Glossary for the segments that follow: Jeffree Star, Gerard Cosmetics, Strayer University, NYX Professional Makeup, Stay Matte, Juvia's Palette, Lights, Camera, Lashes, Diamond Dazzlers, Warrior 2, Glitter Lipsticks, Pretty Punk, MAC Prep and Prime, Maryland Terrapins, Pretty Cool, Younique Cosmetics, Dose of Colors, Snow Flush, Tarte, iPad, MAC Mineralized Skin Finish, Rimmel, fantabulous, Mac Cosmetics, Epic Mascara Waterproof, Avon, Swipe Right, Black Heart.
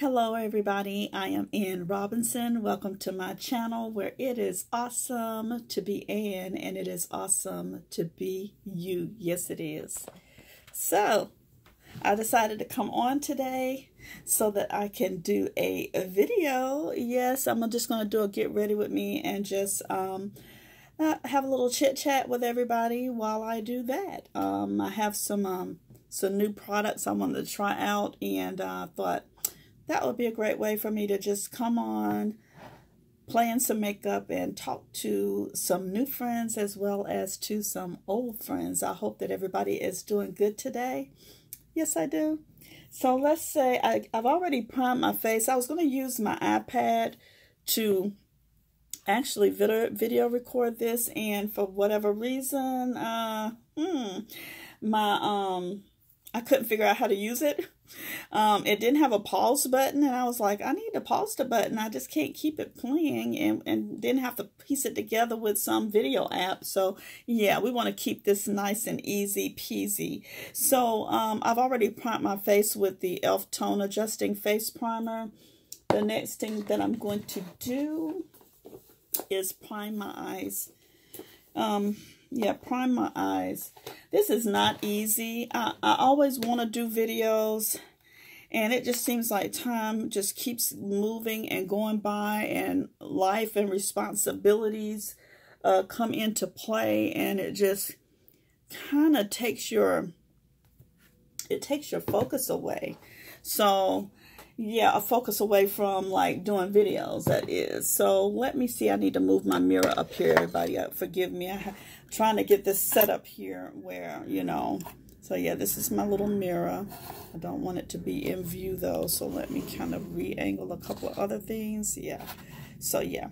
Hello everybody, I am Ann Robinson. Welcome to my channel where it is awesome to be Ann and it is awesome to be you. Yes it is. So I decided to come on today so that I can do a video. Yes, I'm just going to do a get ready with me and just have a little chit chat with everybody while I do that. I have some new products I wanted to try out and I thought that would be a great way for me to just come on, plan some makeup, and talk to some new friends as well as to some old friends. I hope that everybody is doing good today. Yes, I do. So let's say I've already primed my face. I was going to use my iPad to actually video record this, and for whatever reason, I couldn't figure out how to use it. It didn't have a pause button, and I was like, I need to pause the button. I just can't keep it playing and then have to piece it together with some video app. So, yeah, we want to keep this nice and easy peasy. So, I've already primed my face with the Elf Tone Adjusting Face Primer. The next thing that I'm going to do is prime my eyes. Yeah, prime my eyes. This is not easy. I always want to do videos, and it just seems like time just keeps moving and going by, and life and responsibilities come into play, and it just kind of takes your focus away. So, yeah, a focus away from like doing videos, that is. So let me see, I need to move my mirror up here, everybody. Forgive me, I'm trying to get this set up here where, you know. So yeah, this is my little mirror. I don't want it to be in view though, so let me kind of re-angle a couple of other things. Yeah, so yeah,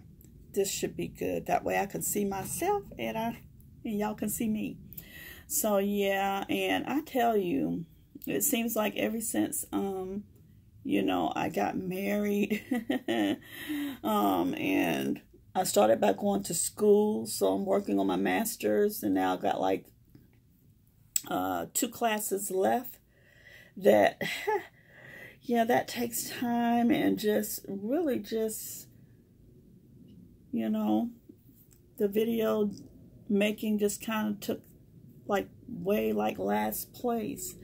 this should be good. That way I can see myself and y'all can see me. So yeah, and I tell you, it seems like ever since you know, I got married and I started back going to school. So I'm working on my master's, and now I got like 2 classes left that, yeah, that takes time and just really just, you know, the video making just kind of took like way like last place.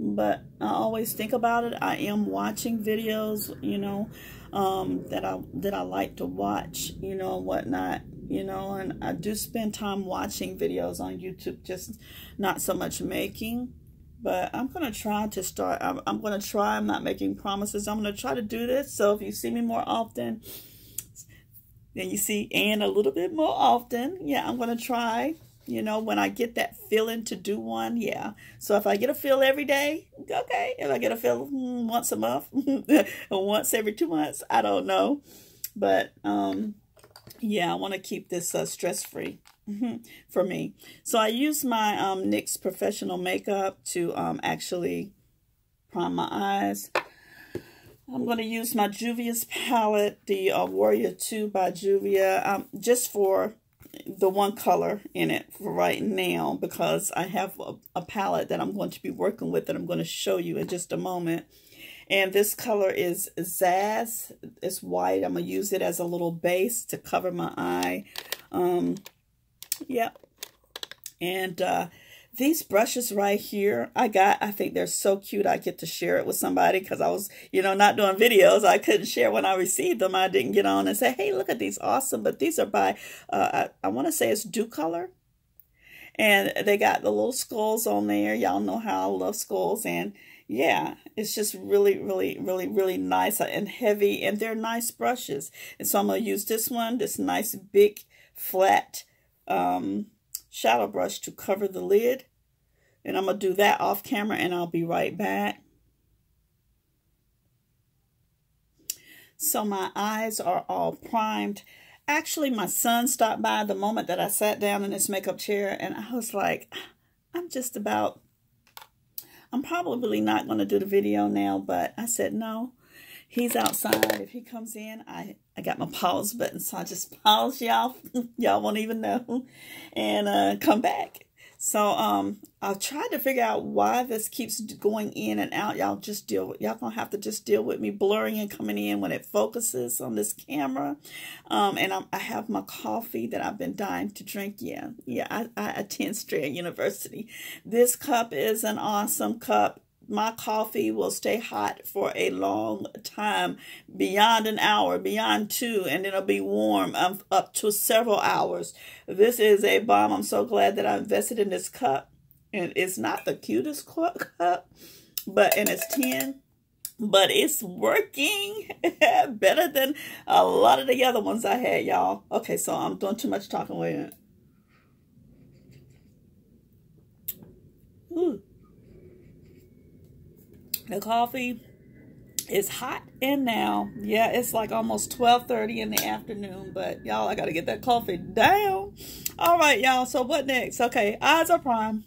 But I always think about it. I am watching videos, you know, that I like to watch, you know, and whatnot, you know, and I do spend time watching videos on YouTube, just not so much making. But I'm going to try to start. I'm going to try. I'm not making promises. I'm going to try to do this. So if you see me more often, then you see Ann a little bit more often. Yeah, I'm going to try. You know, when I get that feeling to do one, yeah. So if I get a feel every day, okay. If I get a feel once a month, once every 2 months, I don't know. But, yeah, I want to keep this stress-free for me. So I use my NYX Professional Makeup to actually prime my eyes. I'm going to use my Juvia's Palette, the Warrior 2 by Juvia, just for the one color in it for right now, because I have a palette that I'm going to be working with that I'm going to show you in just a moment. And this color is Zazz. It's white. I'm going to use it as a little base to cover my eye. Yep. And these brushes right here, I think they're so cute. I get to share it with somebody because I was, you know, not doing videos. I couldn't share when I received them. I didn't get on and say, hey, look at these. Awesome. But these are by, I want to say it's Dew Color. And they got the little skulls on there. Y'all know how I love skulls. And yeah, it's just really, really, really, really nice and heavy. And they're nice brushes. And so I'm going to use this one, this nice big flat shadow brush to cover the lid. And I'm going to do that off camera, and I'll be right back. So my eyes are all primed. Actually, my son stopped by the moment that I sat down in this makeup chair, and I was like, I'm probably not going to do the video now, but I said no. He's outside. If he comes in, I got my pause button, so I just pause, y'all. Y'all won't even know. And come back. So I tried to figure out why this keeps going in and out. Y'all just deal with, y'all gonna have to just deal with me blurring and coming in when it focuses on this camera. And I have my coffee that I've been dying to drink. Yeah, I attend Strayer University. This cup is an awesome cup. My coffee will stay hot for a long time, beyond an hour, beyond two, and it'll be warm up to several hours. This is a bomb. I'm so glad that I invested in this cup. And it's not the cutest cup, but and it's 10. But it's working better than a lot of the other ones I had, y'all. Okay, so I'm doing too much talking. Wait a minute. Ooh. The coffee is hot in now. Yeah, it's like almost 12:30 in the afternoon, but y'all, I gotta get that coffee down. All right, y'all, so what next? Okay, eyes are primed.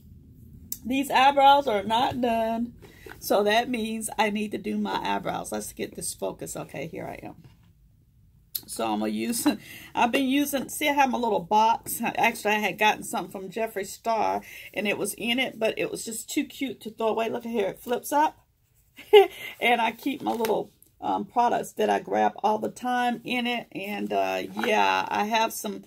These eyebrows are not done, so that means I need to do my eyebrows. Let's get this focus. Okay, here I am. So I'm gonna use, I've been using, see, I have my little box. Actually, I had gotten something from Jeffree Star, and it was in it, but it was just too cute to throw away. Look at here, it flips up. And I keep my little products that I grab all the time in it. And yeah, I have some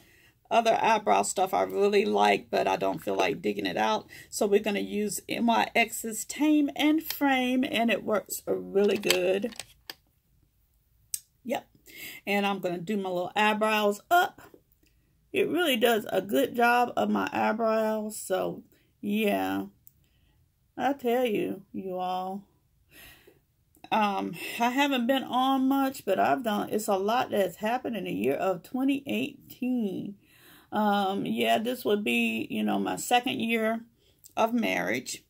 other eyebrow stuff I really like, but I don't feel like digging it out. So we're going to use NYX's Tame and Frame, and it works really good. Yep. And I'm going to do my little eyebrows up. It really does a good job of my eyebrows. So yeah, I tell you, you all. I haven't been on much, but I've done, it's a lot that's happened in the year of 2018. Yeah, this would be, you know, my second year of marriage.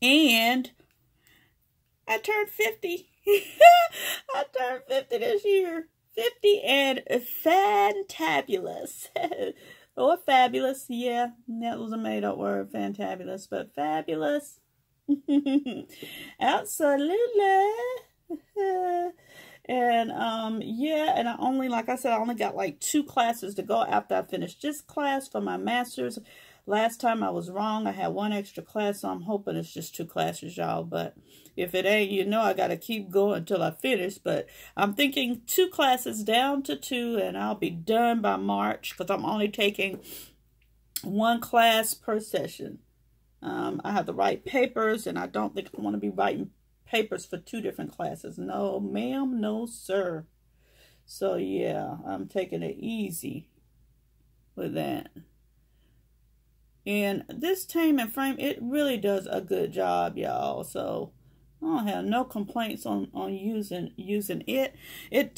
And I turned 50. I turned 50 this year. 50 and fantabulous. Or fabulous, yeah. That was a made-up word, fantabulous, but fabulous. Absolutely. And yeah, and I only, like I said, I only got like 2 classes to go after I finished this class for my master's. Last time I was wrong, I had 1 extra class, so I'm hoping it's just 2 classes, y'all. But if it ain't, you know, I gotta keep going until I finish. But I'm thinking 2 classes down to 2, and I'll be done by March, because I'm only taking 1 class per session. I have to write papers, and I don't think I want to be writing papers for 2 different classes. No, ma'am, no, sir. So, yeah, I'm taking it easy with that. And this Tame and Frame, it really does a good job, y'all. So, I don't have no complaints on using it.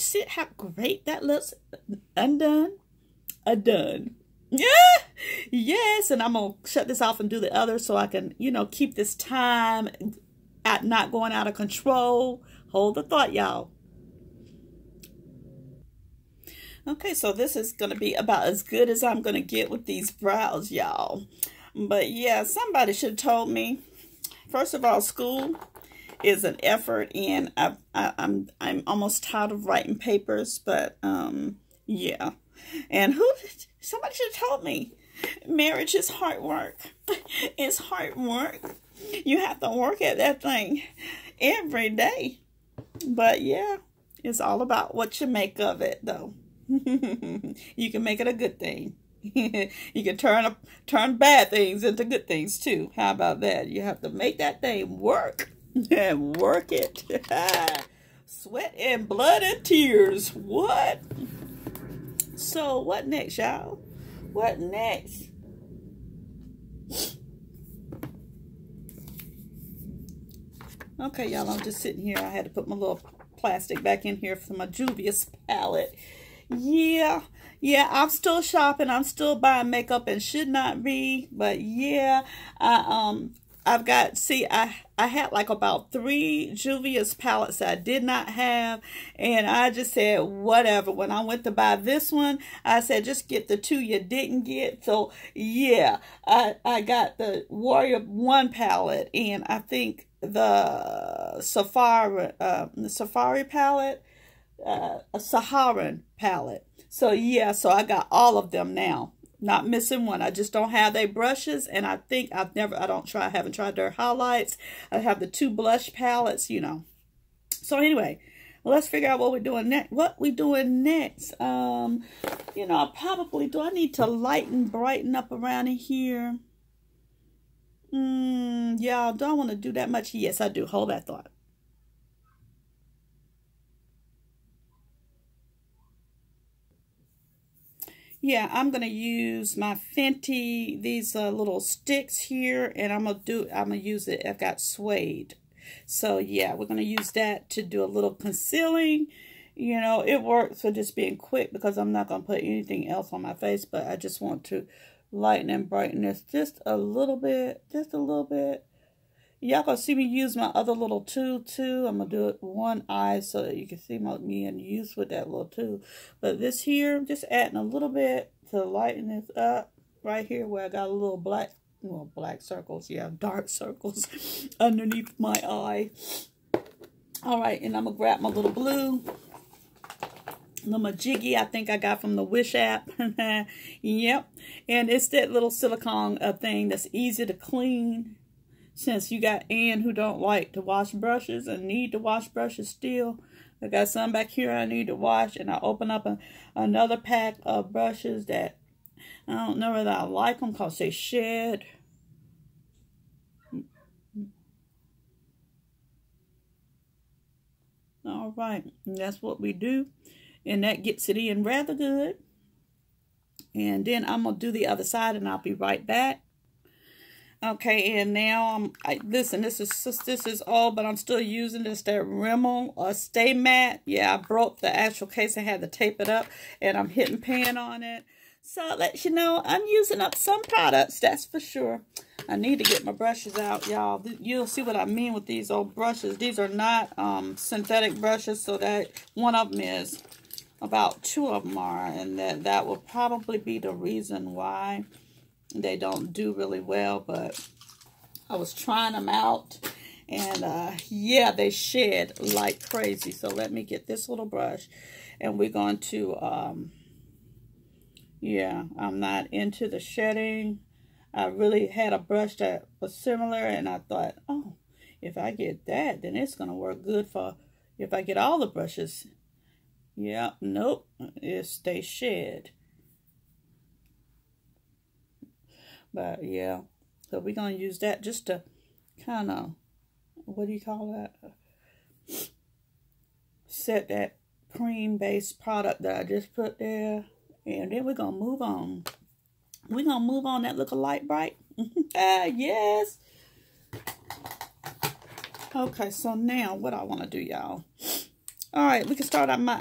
See how great that looks undone? Done. Yeah, yes, and I'm gonna shut this off and do the other so I can, you know, keep this time at not going out of control. Hold the thought, y'all. Okay, so this is gonna be about as good as I'm gonna get with these brows, y'all. But yeah, somebody should have told me. First of all, school is an effort, and I'm almost tired of writing papers. But yeah. And somebody should have told me, marriage is hard work. It's hard work. You have to work at that thing every day. But yeah, it's all about what you make of it, though. You can make it a good thing. You can turn bad things into good things, too. How about that? You have to make that thing work and work it. Sweat and blood and tears. What? So what next, y'all? What next? Okay, y'all, I'm just sitting here. I had to put my little plastic back in here for my Juvia's palette. Yeah, yeah, I'm still shopping. I'm still buying makeup and should not be. But yeah, I've got, see, I had like about 3 Juvia's palettes that I did not have, and I just said, whatever. When I went to buy this one, I said, just get the 2 you didn't get. So, yeah, I got the Warrior 1 palette, and I think the Safari palette, Saharan palette. So, yeah, so I got all of them now. Not missing one. I just don't have their brushes, and I think I haven't tried their highlights. I have the two blush palettes, you know. So anyway, let's figure out what we're doing next. You know, I need to brighten up around in here. Yeah, do I want to do that much? Yes, I do. Hold that thought. Yeah, I'm going to use my Fenty, these little sticks here, and I'm going to use it. I've got suede. So, yeah, we're going to use that to do a little concealing. You know, it works for just being quick because I'm not going to put anything else on my face, but I just want to lighten and brighten this just a little bit, just a little bit. Y'all going to see me use my other little tool, too. I'm going to do it one eye so that you can see me in use with that little tool. But this here, I'm just adding a little bit to lighten this up right here where I got a little black, well, black circles, yeah, dark circles underneath my eye. All right, and I'm going to grab my little blue. Little majiggy I think I got from the Wish app. Yep. And it's that little silicone thing that's easy to clean. Since you got Ann who don't like to wash brushes and need to wash brushes still. I got some back here I need to wash, and I open up another pack of brushes that I don't know whether I like them because they shed. All right, and that's what we do. And that gets it in rather good. And then I'm going to do the other side and I'll be right back. Okay, and now listen, this is old, but I'm still using that Rimmel Stay Matte. Yeah, I broke the actual case. I had to tape it up, and I'm hitting pan on it. So I'll let you know I'm using up some products, that's for sure. I need to get my brushes out, y'all. You'll see what I mean with these old brushes. These are not synthetic brushes, so that one of them is. About two of them are, and that will probably be the reason why they don't do really well, but I was trying them out, and yeah, they shed like crazy. So let me get this little brush, and we're going to, yeah, I'm not into the shedding. I really had a brush that was similar, and I thought, oh, if I get that, then it's going to work good for if I get all the brushes. Yeah, nope, they shed. But yeah, so we're going to use that just to kind of, what do you call that? Set that cream-based product that I just put there. And then we're going to move on. We're going to move on that look a light bright. Yes. Okay, so now what I want to do, y'all. All right, we can start on my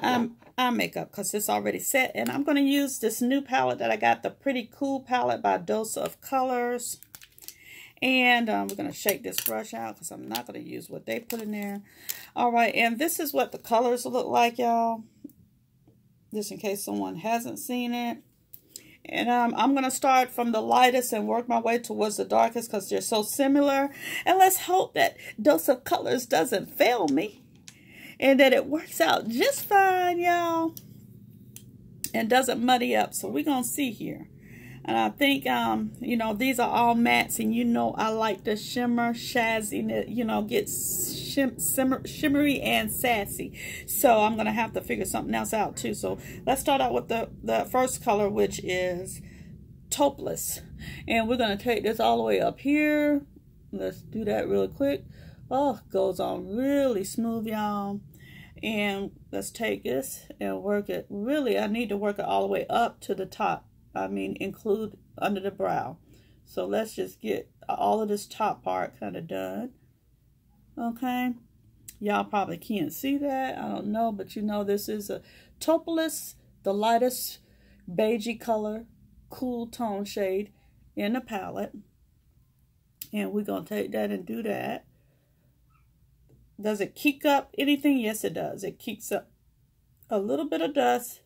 eye makeup because it's already set. And I'm going to use this new palette that I got, the Pretty Cool palette by Dose of Colors. And we're going to shake this brush out because I'm not going to use what they put in there. All right, and this is what the colors look like, y'all. Just in case someone hasn't seen it. And I'm going to start from the lightest and work my way towards the darkest because they're so similar. And let's hope that Dose of Colors doesn't fail me. And that it works out just fine, y'all. And doesn't muddy up. So we're going to see here. And I think, you know, these are all mattes. And you know I like the shimmer, shazziness, you know, get shimmery and sassy. So I'm going to have to figure something else out, too. So let's start out with the first color, which is Topeless. And we're going to take this all the way up here. Let's do that really quick. Oh, goes on really smooth, y'all. And let's take this and work it. Really, I need to work it all the way up to the top. I mean, include under the brow. So let's just get all of this top part kind of done. Okay. Y'all probably can't see that. I don't know, but you know this is a Topeless, the lightest beigey color, cool tone shade in the palette. And we're going to take that and do that. Does it kick up anything? Yes, it does. It kicks up a little bit of dust,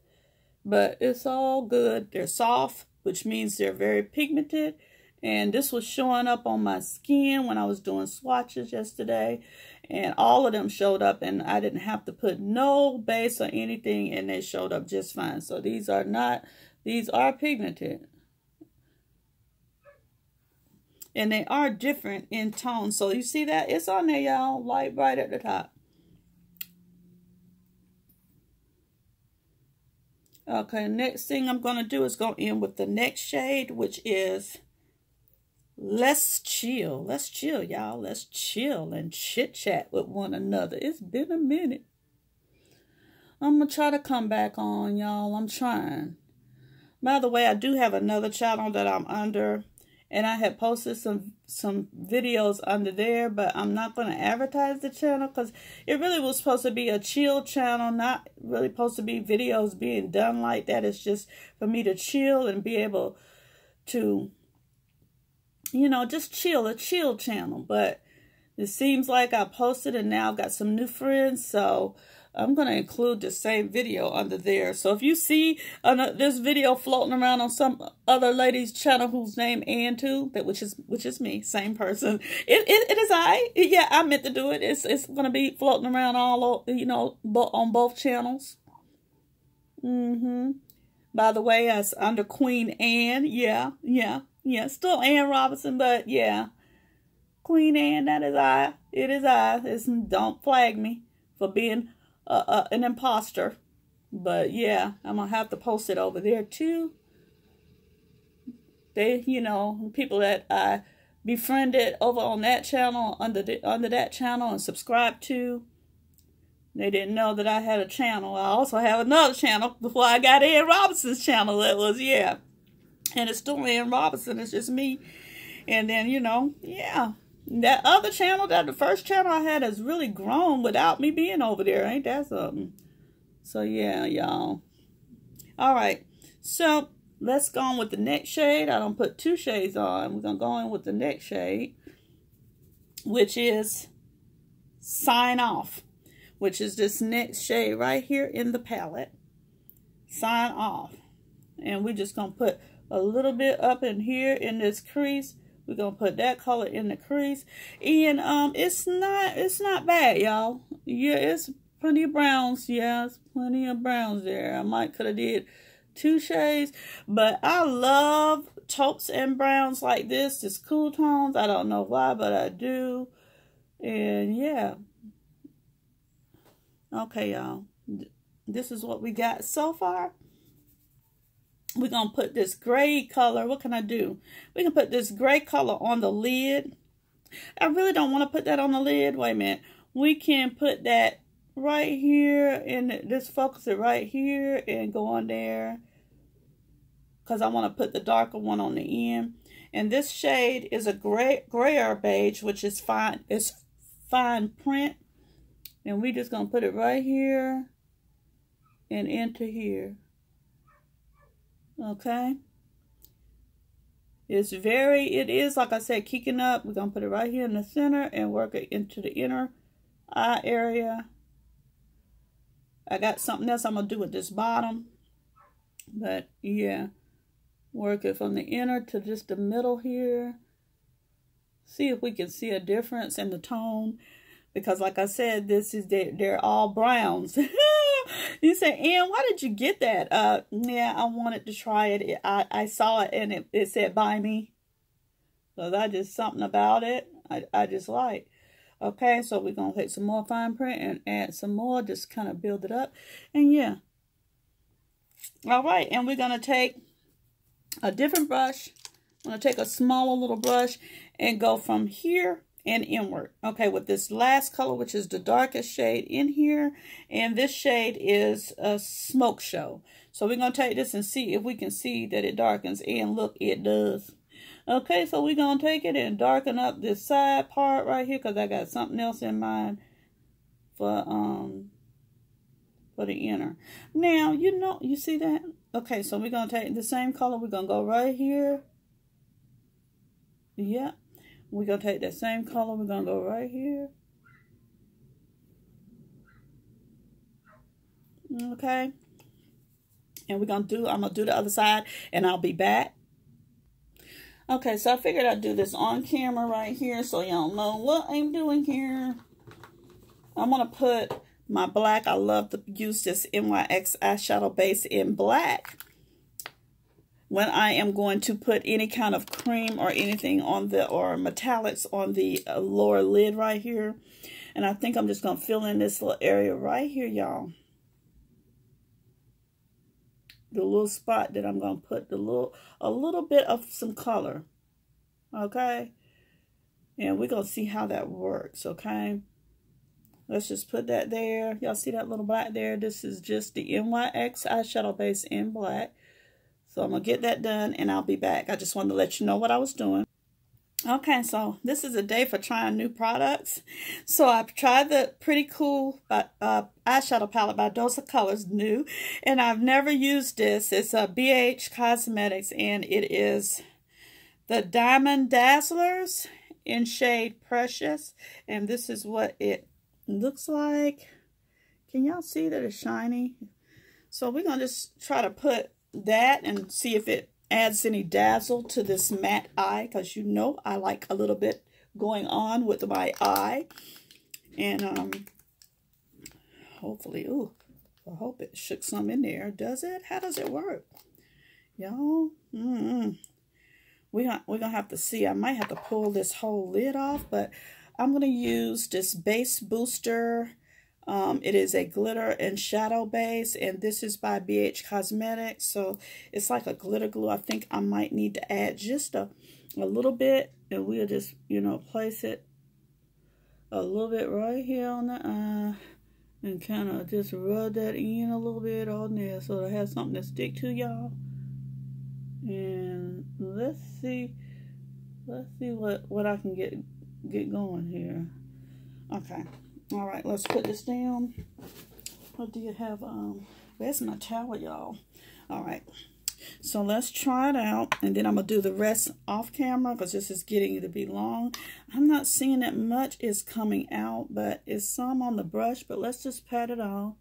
but it's all good. They're soft, which means they're very pigmented. And this was showing up on my skin when I was doing swatches yesterday. And all of them showed up, and I didn't have to put no base or anything, and they showed up just fine. So these are pigmented. and they are different in tone. So you see that? It's on there, y'all. Light bright at the top. Okay, next thing I'm going to do is go in with the next shade, which is Let's Chill. Let's chill, y'all. Let's chill and chit-chat with one another. It's been a minute. I'm going to try to come back on, y'all. I'm trying. By the way, I do have another channel that I'm under, and I had posted some videos under there, but I'm not going to advertise the channel because it really was supposed to be a chill channel, not really supposed to be videos being done like that. It's just for me to chill and be able to, you know, just chill, a chill channel. But it seems like I posted and now I've got some new friends, so I'm going to include the same video under there. So if you see this video floating around on some other lady's channel whose name Ann too, which is me, same person. It is I. Yeah, I meant to do it. It's going to be floating around all, you know, on both channels. By the way, that's under Queen Anne. Yeah. Still Ann Robinson, but yeah. Queen Anne, that is I. It is I. Don't flag me for being an imposter, but yeah, I'm gonna have to post it over there too. They, you know, people that I befriended over on that channel, under that channel, and subscribed to, they didn't know that I had a channel. I also have another channel before I got Ann Robinson's channel. That was, yeah, and it's still Ann Robinson. It's just me, and then, you know, yeah. That other channel, the first channel I had, has really grown without me being over there. Ain't that something? So, yeah, y'all. All right. So, let's go on with the next shade. I don't put two shades on. We're going to go in with the next shade, which is Sign Off, which is this next shade right here in the palette. Sign Off. And we're just going to put a little bit up in here in this crease. We're gonna put that color in the crease, and it's not bad, y'all. Yeah, it's plenty of browns. Yeah, it's plenty of browns there. I might could have did two shades, but I love taupes and browns like this. Just cool tones. I don't know why, but I do. And yeah, okay, y'all. This is what we got so far. We're going to put this gray color. What can I do? We can put this gray color on the lid. I really don't want to put that on the lid. Wait a minute. We can put that right here and just focus it right here and go on there, because I want to put the darker one on the end. And this shade is a grayer beige, which is fine. It's fine print. And we're just going to put it right here and into here. Okay, it is like I said, kicking up. We're gonna put it right here in the center and work it into the inner eye area. I got something else I'm gonna do with this bottom, but yeah, work it from the inner to just the middle here. See if we can see a difference in the tone, because like I said, this is they're all browns. You say, Ann, why did you get that? Yeah, I wanted to try it. I saw it and it said buy me. So that just something about it I just like. Okay, so we're going to take some more fine print and add some more. Just kind of build it up. And yeah. All right, and we're going to take a different brush. I'm going to take a smaller little brush and go from here and inward. Okay, with this last color, which is the darkest shade in here, and this shade is a Smoke Show. So we're gonna take this and see if we can see that it darkens, and look, it does. Okay, so we're gonna take it and darken up this side part right here, because I got something else in mind for the inner. Now, you know, you see that? Okay, so we're gonna take the same color, we're gonna go right here. Yeah. We're going to take that same color. We're going to go right here. Okay. And we're going to do, I'm going to do the other side and I'll be back. Okay, so I figured I'd do this on camera right here so y'all know what I'm doing here. I'm going to put my black. I love to use this NYX eyeshadow base in black. when I am going to put any kind of cream or anything on the, or metallics on the lower lid right here. And I think I'm just going to fill in this little area right here, y'all. The little spot that I'm going to put the little, a little bit of some color. Okay? And we're going to see how that works, okay? Let's just put that there. Y'all see that little black there? This is just the NYX eyeshadow base in black. So I'm going to get that done and I'll be back. I just wanted to let you know what I was doing. Okay, so this is a day for trying new products. So I've tried the Pretty Cool eyeshadow palette by Dose of Colors, new. And I've never used this. It's a BH Cosmetics and it is the Diamond Dazzlers in shade Precious. And this is what it looks like. Can y'all see that it's shiny? So we're going to just try to put that and see if it adds any dazzle to this matte eye, because you know I like a little bit going on with my eye. And hopefully, ooh, I hope it shook some in there. Does it? How does it work, y'all? We're gonna have to see. I might have to pull this whole lid off, but I'm gonna use this base booster. It is a glitter and shadow base, and this is by BH Cosmetics, so it's like a glitter glue. I think I might need to add just a little bit, and we'll just, you know, place it a little bit right here on the eye, and kind of just rub that in a little bit on there, so it has something to stick to, y'all. And let's see what I can get going here. Okay. All right, let's put this down. What do you have? Where's my towel, y'all? All right, so let's try it out, and then I'm gonna do the rest off camera because this is getting to be long. I'm not seeing that much is coming out, but it's some on the brush. But let's just pat it on.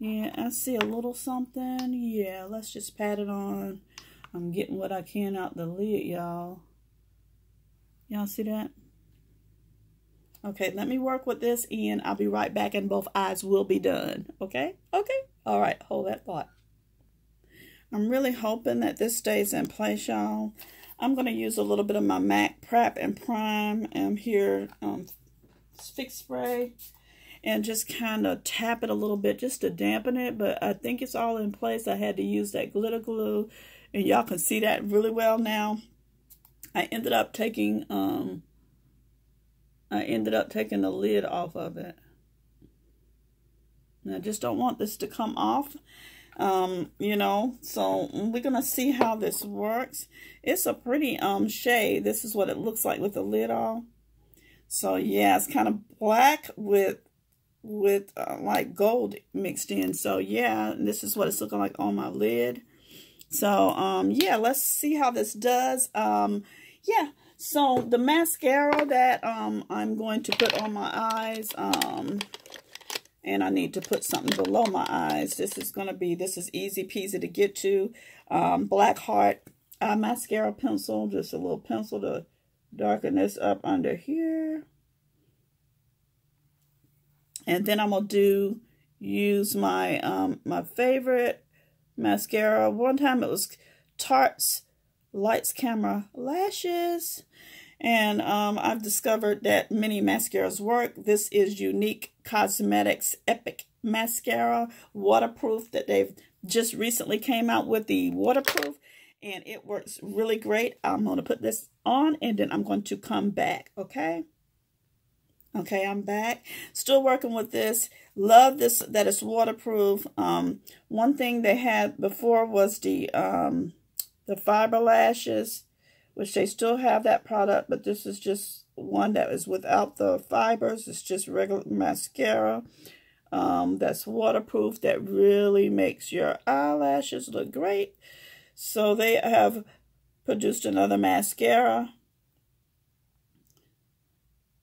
Yeah, I see a little something. Yeah, let's just pat it on. I'm getting what I can out the lid, y'all. Y'all see that? Okay, let me work with this and I'll be right back and both eyes will be done. Okay? Okay? All right, hold that thought. I'm really hoping that this stays in place, y'all. I'm going to use a little bit of my MAC Prep and Prime here Fix Spray and just kind of tap it a little bit just to dampen it, but I think it's all in place. I had to use that glitter glue and y'all can see that really well now. I ended up taking... I ended up taking the lid off of it. And I just don't want this to come off, you know. So we're going to see how this works. It's a pretty shade. This is what it looks like with the lid on. So, yeah, it's kind of black with like gold mixed in. So, yeah, this is what it's looking like on my lid. So, yeah, let's see how this does. Yeah. So the mascara that I'm going to put on my eyes, and I need to put something below my eyes. This is easy peasy to get to. Black Heart mascara pencil, just a little pencil to darken this up under here. And then I'm gonna use my my favorite mascara. One time it was Tarte's Lights, Camera, Lashes, and I've discovered that many mascaras work. This is Younique Cosmetics Epic Mascara Waterproof that they've just recently came out with, the waterproof, and it works really great. I'm going to put this on, and then I'm going to come back, okay? Okay, I'm back. Still working with this. Love this, that it's waterproof. One thing they had before was the fiber lashes, which they still have that product, but this is just one that is without the fibers. It's just regular mascara that's waterproof, that really makes your eyelashes look great. So they have produced another mascara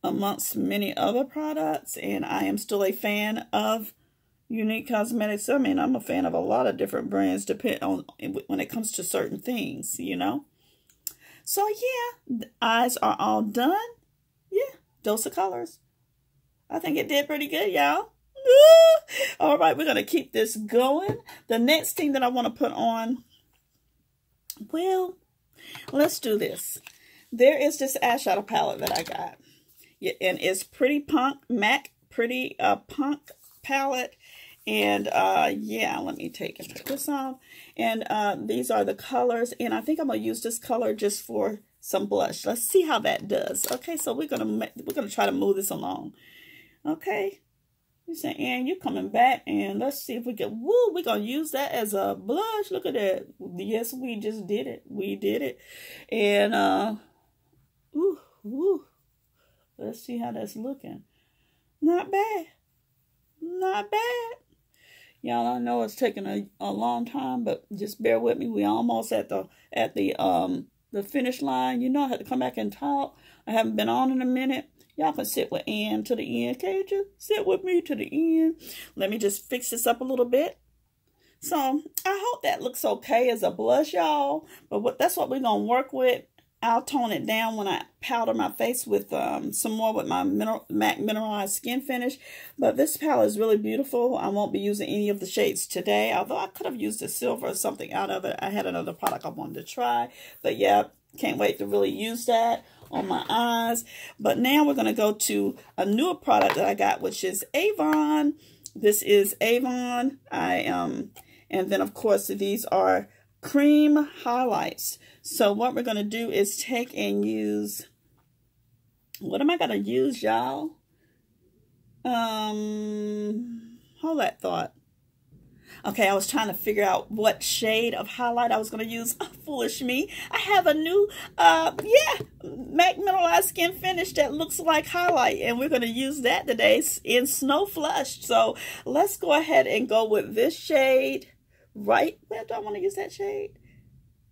amongst many other products, and I am still a fan of Younique Cosmetics. I mean, I'm a fan of a lot of different brands when it comes to certain things, you know. So, yeah, the eyes are all done. Yeah, Dose of Colors. I think it did pretty good, y'all. All right, we're going to keep this going. The next thing that I want to put on Well, let's do this. There is this eyeshadow palette that I got. Yeah, and it's Pretty Punk, MAC Pretty Punk palette. And yeah, let me take and put this off. And these are the colors. And I think I'm going to use this color just for some blush. Let's see how that does. Okay, so we're gonna try to move this along. Okay. You say, Ann, you're coming back, and let's see if we can. Woo, we're gonna use that as a blush. Look at that. Yes, we just did it. We did it. And ooh, woo. Let's see how that's looking. Not bad. Not bad. Y'all, I know it's taking a long time, but just bear with me. We almost at the finish line. You know I had to come back and talk. I haven't been on in a minute. Y'all can sit with Ann to the end. Can't you? Sit with me to the end. Let me just fix this up a little bit. So I hope that looks okay as a blush, y'all. But that's what we're going to work with. I'll tone it down when I powder my face with some more with my MAC Mineralized Skin Finish. But this palette is really beautiful. I won't be using any of the shades today, although I could have used a silver or something out of it. I had another product I wanted to try. But yeah, can't wait to really use that on my eyes. But now we're going to go to a newer product that I got, which is Avon. This is Avon. And then, of course, these are cream highlights. So what we're going to do is take and use, what am I going to use, y'all? Hold that thought. Okay, I was trying to figure out what shade of highlight I was going to use. Oh, foolish me. I have a new, MAC Mineralized Skin Finish that looks like highlight. And we're going to use that today in Snow Flush. So let's go ahead and go with this shade. Right? Well, do I want to use that shade?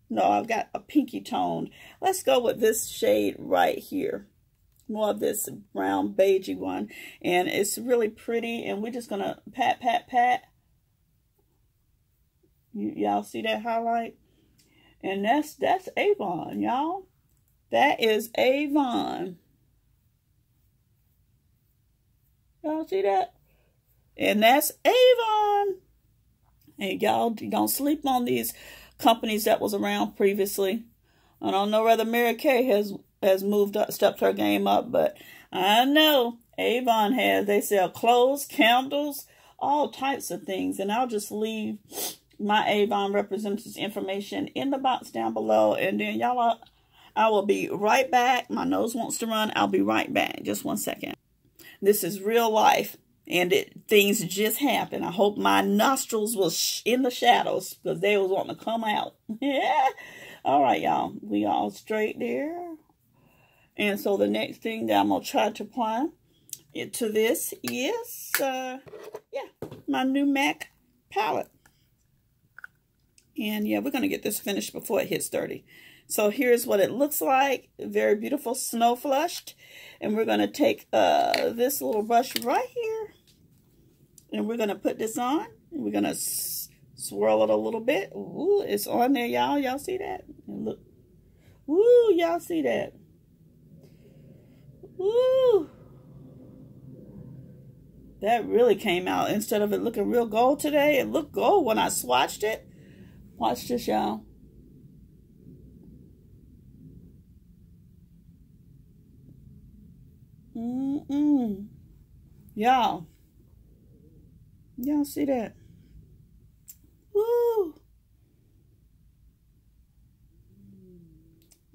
No, I've got a pinky toned. Let's go with this shade right here. More of this brown beigey one. And it's really pretty. And we're just going to pat, pat, pat. Y'all see that highlight? And that's Avon, y'all. That is Avon. Y'all see that? And that's Avon. And y'all don't sleep on these companies that was around previously. I don't know whether Mary Kay has moved up, stepped her game up, but I know Avon has. They sell clothes, candles, all types of things. And I'll just leave my Avon representative's information in the box down below. And then y'all, I will be right back. My nose wants to run. I'll be right back. Just one second. This is real life. And things just happen. I hope my nostrils was in the shadows because they was wanting to come out. Yeah. All right, y'all. We all straight there. And so the next thing that I'm going to try to apply to this is, my new MAC palette. And yeah, we're going to get this finished before it hits 30. So here's what it looks like. Very beautiful, snow flushed. And we're going to take this little brush right here. And we're going to put this on. We're going to swirl it a little bit. Ooh, it's on there, y'all. Y'all see that? Look. Ooh, y'all see that? Ooh. That really came out. Instead of it looking real gold today, it looked gold when I swatched it. Watch this, y'all. Y'all. Y'all see that? Woo!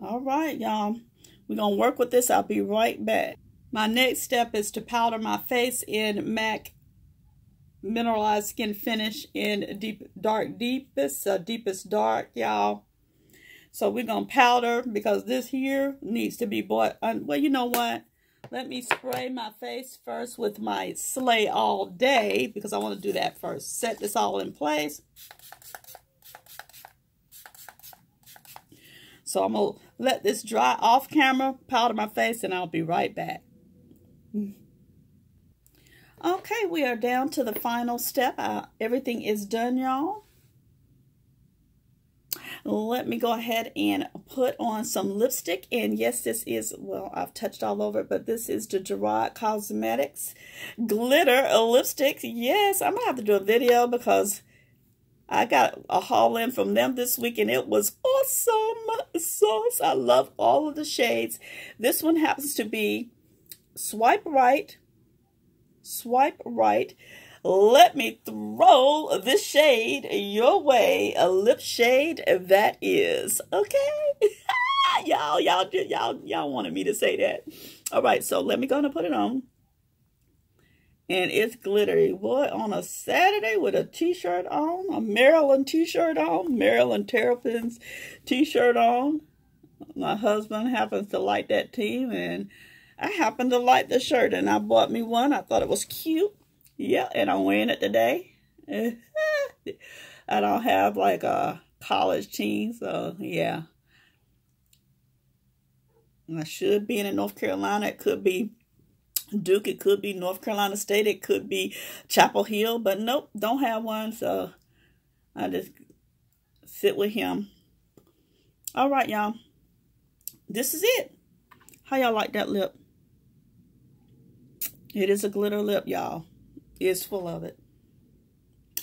All right, y'all. We're going to work with this. I'll be right back. My next step is to powder my face in MAC Mineralized Skin Finish in Deepest Dark, y'all. So we're going to powder because this here needs to be bought. Well, you know what? Let me spray my face first with my Slay All Day because I want to do that first. Set this all in place. So I'm going to let this dry off camera, powder my face, and I'll be right back. Okay, we are down to the final step. Everything is done, y'all. Let me go ahead and put on some lipstick. And yes, this is, well, I've touched all over it, but this is the Gerard Cosmetics Glitter Lipsticks. Yes, I'm going to have to do a video because I got a haul in from them this week, and it was awesome sauce. I love all of the shades. This one happens to be Swipe Right. Swipe Right. Let me throw this shade your way. A lip shade, that is. Okay? y'all wanted me to say that. All right, so let me go and put it on. And it's glittery. Boy, on a Saturday with a t-shirt on, a Maryland t-shirt on, Maryland Terrapins t-shirt on. My husband happens to like that team, and I happen to like the shirt, and I bought me one. I thought it was cute. Yeah, and I'm wearing it today. I don't have like a college team, so yeah. I should be in North Carolina. It could be Duke, it could be North Carolina State, it could be Chapel Hill, but nope, don't have one, so I just sit with him. All right, y'all, this is it. How y'all like that lip? It is a glitter lip, y'all. It's full of it.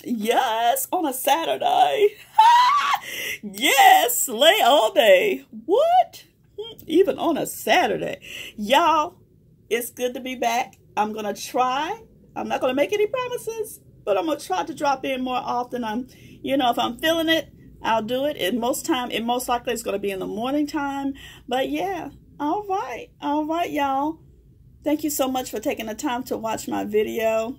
Yes, on a Saturday. Yes, slay all day. What? Even on a Saturday. Y'all, it's good to be back. I'm going to try. I'm not going to make any promises, but I'm going to try to drop in more often. You know, if I'm feeling it, I'll do it. And most likely it's going to be in the morning time. But yeah, all right, y'all. Thank you so much for taking the time to watch my video.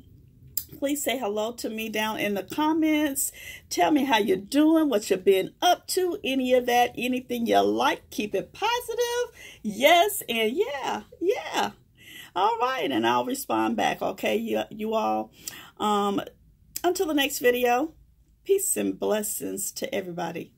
Please say hello to me down in the comments. Tell me how you're doing, what you've been up to, any of that, anything you like. Keep it positive. Yes, and yeah, yeah. All right, and I'll respond back, okay, you all. Until the next video, peace and blessings to everybody.